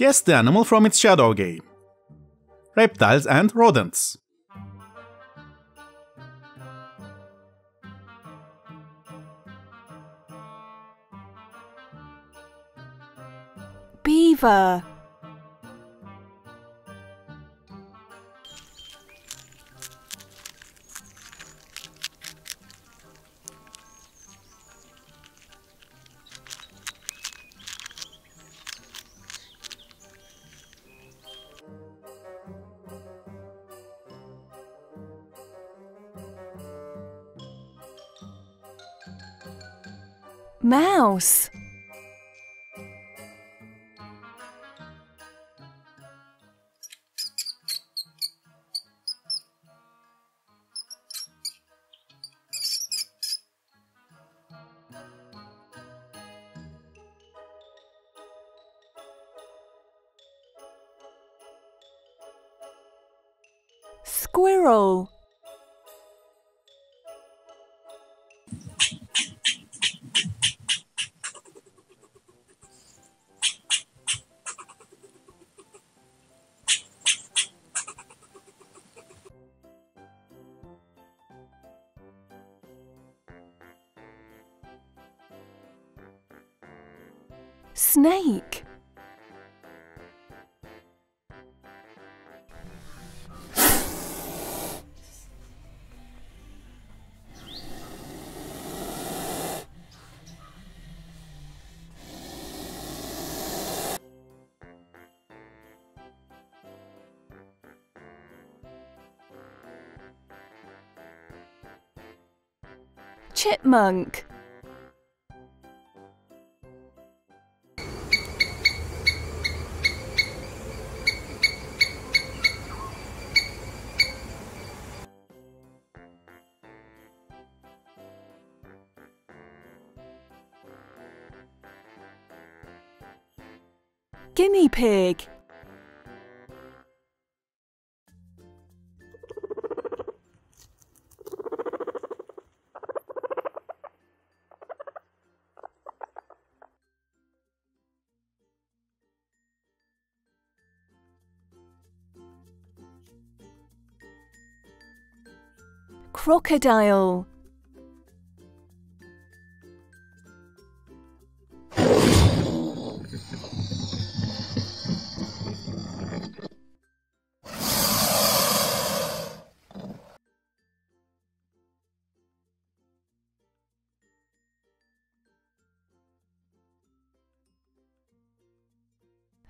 Guess the animal from its shadow game. Reptiles and rodents. Beaver. Mouse. Squirrel. Snake. Chipmunk. Guinea pig. Crocodile.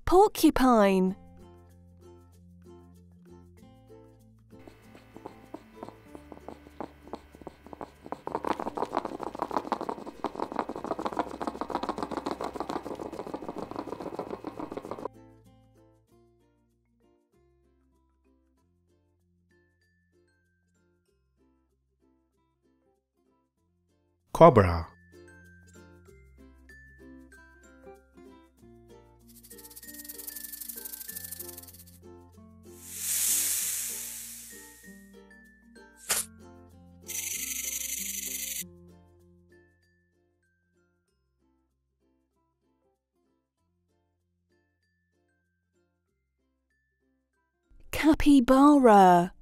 Porcupine. Cobra. Capybara.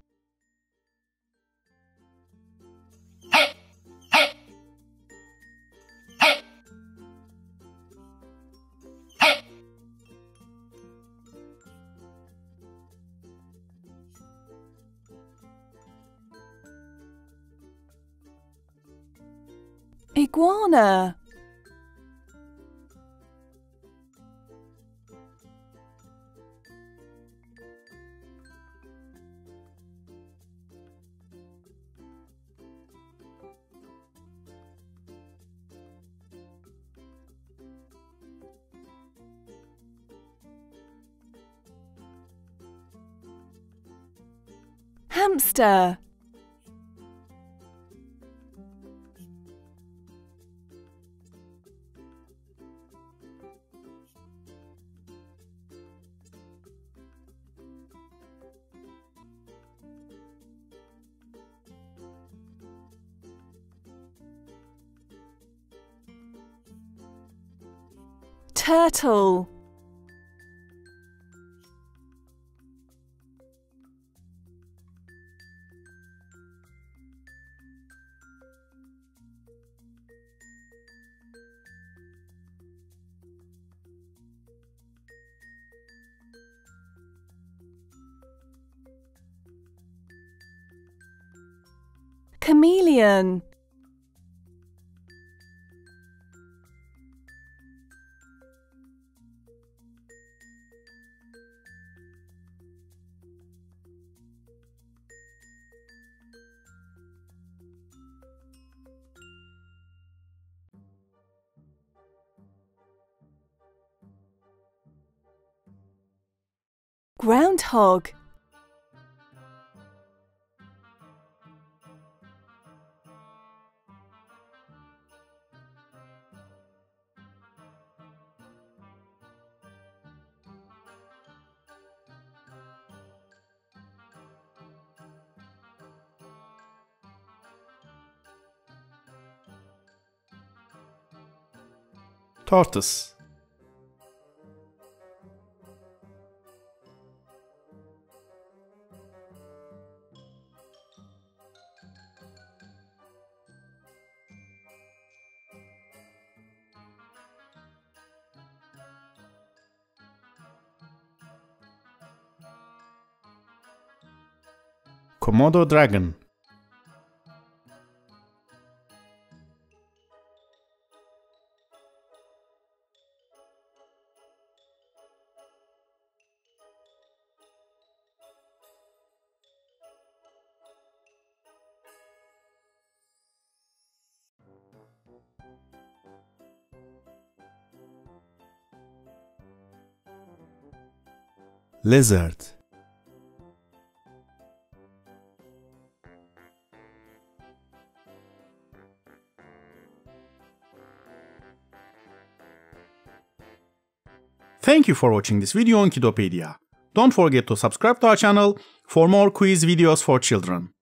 Iguana. Hamster. Turtle. Chameleon. Groundhog. Tortoise. Komodo dragon. Lizard. Thank you for watching this video on Kiddopedia. Don't forget to subscribe to our channel for more quiz videos for children.